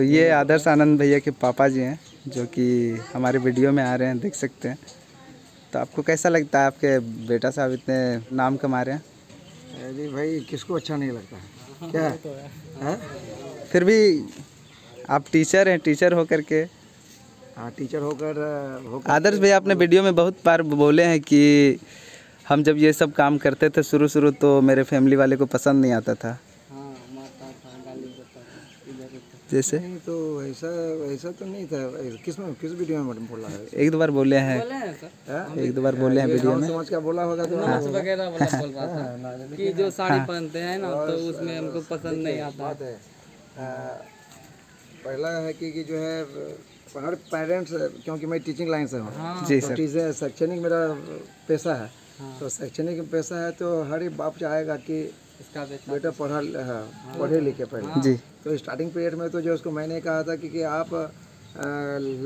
तो ये आदर्श आनंद भैया के पापा जी हैं जो कि हमारे वीडियो में आ रहे हैं, देख सकते हैं। तो आपको कैसा लगता है आपके बेटा साहब इतने नाम कमा रहे हैं? अरे भाई किसको अच्छा नहीं लगता है, क्या तो है? है? फिर भी आप टीचर हैं, टीचर होकर के, हाँ टीचर होकर आदर्श भैया आपने वीडियो में बहुत बार बोले हैं कि हम जब ये सब काम करते थे शुरू तो मेरे फैमिली वाले को पसंद नहीं आता था। जैसे नहीं तो ऐसा तो नहीं था। किस वीडियो में मैडम बोला है? एक दो बार बोले हैं, वीडियो में समझ क्या बोला होगा तो वगैरह बोल रहा था कि जो साड़ी पहनते हैं ना तो उसमें हमको पसंद नहीं आता है। पहला है कि जो है हर पेरेंट्स, क्योंकि मैं टीचिंग लाइन से हूँ जी सर, टीचर शैक्षणिक मेरा पेशा है, तो शैक्षणिक पेशा है तो हर एक बाप चाहेगा कि इसका बेटा पढ़े लिखे पहले जी। तो स्टार्टिंग पीरियड में तो जो उसको मैंने कहा था कि आप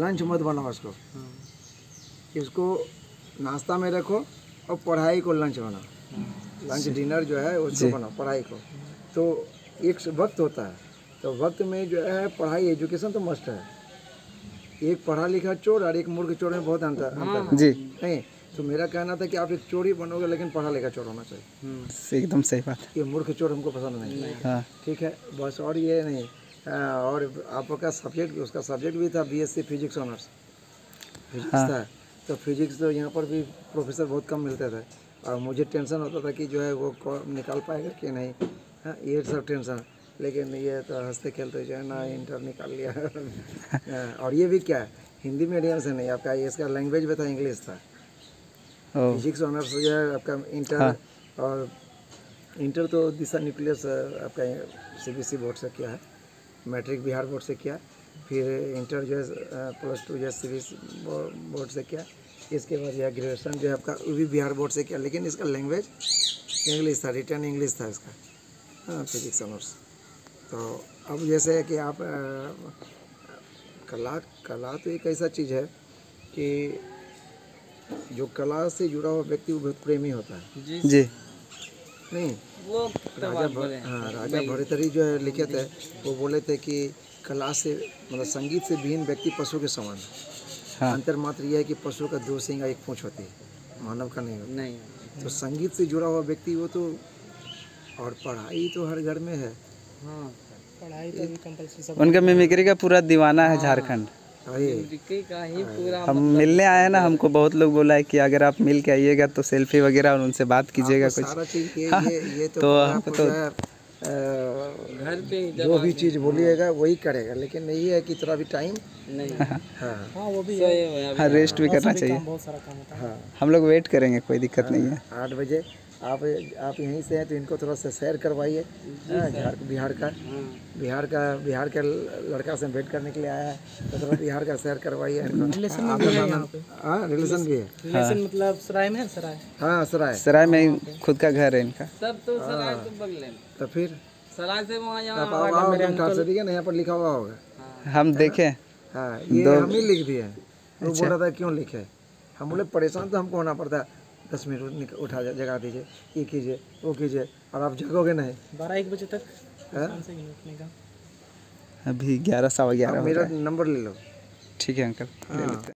लंच मत बनाओ इसको नाश्ता में रखो और पढ़ाई को लंच बनाओ, लंच डिनर जो है उसको बनाओ पढ़ाई को। तो एक वक्त होता है, तो वक्त में जो है पढ़ाई एजुकेशन तो मस्ट है। एक पढ़ा लिखा चोर और एक मूर्ख चोर में बहुत अंतर जी नहीं। तो मेरा कहना था कि आप एक चोर ही बनोगे लेकिन पढ़ा लिखा चोर होना चाहिए। एकदम सही बात। ये मूर्ख चोर हमको पसंद नहीं है, ठीक है बस। और ये नहीं, और आपका सब्जेक्ट, उसका सब्जेक्ट भी था बीएससी फिजिक्स ऑनर्स, फिजिक्स था। तो फिजिक्स तो यहाँ पर भी प्रोफेसर बहुत कम मिलते थे और मुझे टेंशन होता था कि जो है वो निकाल पाएगा कि नहीं, हाँ ये सब टेंशन। लेकिन ये तो हंसते खेलते जो है ना इंटर निकाल लिया। और ये भी क्या है, हिंदी मीडियम से नहीं, आपका इसका लैंग्वेज भी था, इंग्लिश था। फिजिक्स ऑनर्स जो है आपका इंटर, और इंटर तो दिशा न्यूक्लियस आपका सीबीएसई बोर्ड से किया है, मैट्रिक बिहार बोर्ड से किया, फिर इंटर जो है +2 जो है सीबीएसई बोर्ड से किया, इसके बाद यह ग्रेजुएशन जो है आपका वो भी बिहार बोर्ड से किया। लेकिन इसका लैंग्वेज इंग्लिश था, रिटर्न इंग्लिश था इसका, हाँ फिजिक्स ऑनर्स। तो अब जैसे है कि आप कला तो एक ऐसा चीज़ है कि जो कला से जुड़ा हुआ व्यक्ति वो बहुत प्रेमी होता है जी। नहीं वो राजा भर्तृहरि जो है लिखे थे, वो बोले थे कि कला से मतलब संगीत से भिन्न व्यक्ति पशु के समान है। अंतर मात्र यह है कि पशु का 2 सिंग और 1 पूँछ होती है, मानव का नहीं होता। नहीं तो संगीत से जुड़ा हुआ व्यक्ति वो तो, और पढ़ाई तो हर घर में है, उनका मिमिक्री का पूरा दीवाना है झारखंड। हम मिलने आए ना, हमको बहुत लोग बोला है कि अगर आप मिल के आइएगा तो सेल्फी वगैरह और उनसे बात कीजिएगा कुछ। ये तो आप तो घर पे जो भी चीज़ बोलिएगा वही करेगा, लेकिन यही है कि थोड़ा भी टाइम नहीं, हाँ वो भी हाँ रेस्ट भी करना चाहिए। हम लोग वेट करेंगे, कोई दिक्कत नहीं है। 8 बजे आप यहीं से हैं तो इनको थोड़ा सा सैर करवाइए। बिहार का लड़का से भेंट करने के लिए आया है तो थोड़ा बिहार का सैर करवाइए। रिलेशन भी है, रिलेशन मतलब सराय में, सराय में खुद का घर है इनका सब, तो सराय तो बगले में। तो फिर सराय से वहाँ यहाँ पर लिखा हुआ होगा, हम देखे, हाँ ये हम ही लिख दिए। वो बोल रहा था क्यों लिखे, हम बोले परेशान तो हमको होना पड़ता है, 10 मिनट उठा जगा दीजिए, ये कीजिए वो कीजिए, और आप जगोगे नहीं 12-1 बजे तक का। अभी 11 सवा 11 मेरा नंबर ले लो, ठीक है अंकल ले लेते हैं।